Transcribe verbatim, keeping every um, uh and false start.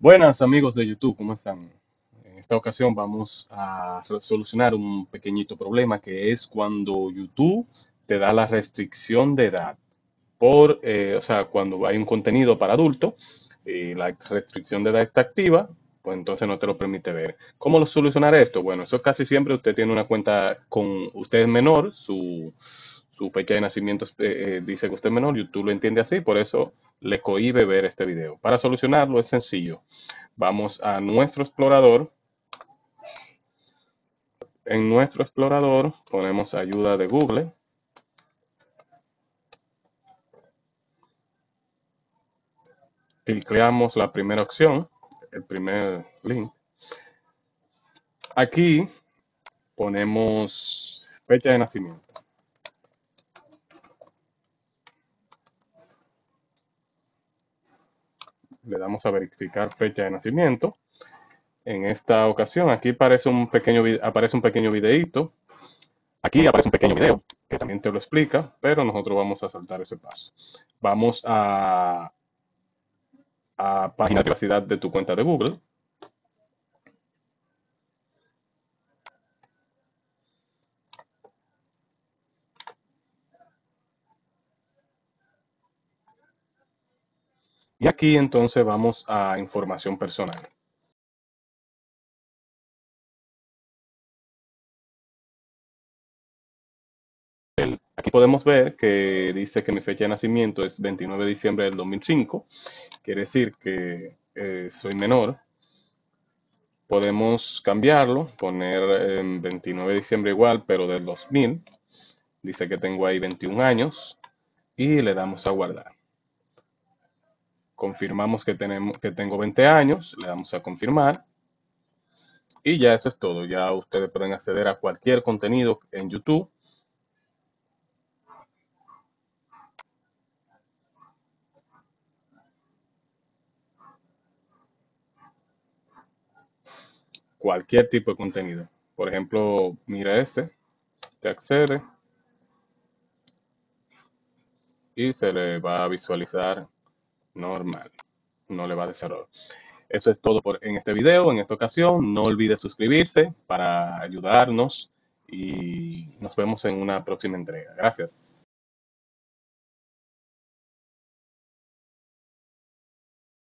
Buenas amigos de YouTube, ¿cómo están? En esta ocasión vamos a solucionar un pequeñito problema que es cuando YouTube te da la restricción de edad. Por, eh, o sea, cuando hay un contenido para adultos y la restricción de edad está activa, pues entonces no te lo permite ver. ¿Cómo solucionar esto? Bueno, eso casi siempre usted tiene una cuenta con usted es menor, su, su fecha de nacimiento eh, dice que usted es menor, YouTube lo entiende así, por eso le cohíbe ver este video. Para solucionarlo es sencillo. Vamos a nuestro explorador. En nuestro explorador ponemos ayuda de Google. Clicamos la primera opción, el primer link. Aquí ponemos fecha de nacimiento. Le damos a verificar fecha de nacimiento. En esta ocasión, aquí aparece un pequeño, aparece un pequeño videíto. Aquí aparece un pequeño video que también te lo explica, pero nosotros vamos a saltar ese paso. Vamos a, a página de privacidad de tu cuenta de Google. Y aquí entonces vamos a información personal. Aquí podemos ver que dice que mi fecha de nacimiento es veintinueve de diciembre del dos mil cinco. Quiere decir que eh, soy menor. Podemos cambiarlo, poner eh, veintinueve de diciembre igual, pero del dos mil. Dice que tengo ahí veintiún años y le damos a guardar. Confirmamos que, tenemos, que tengo veinte años, le damos a confirmar. Y ya eso es todo. Ya ustedes pueden acceder a cualquier contenido en YouTube. Cualquier tipo de contenido. Por ejemplo, mira este, te accede. Y se le va a visualizar normal, no le va a desarrollar. Eso es todo por en este video, en esta ocasión. No olvide suscribirse para ayudarnos y nos vemos en una próxima entrega. Gracias.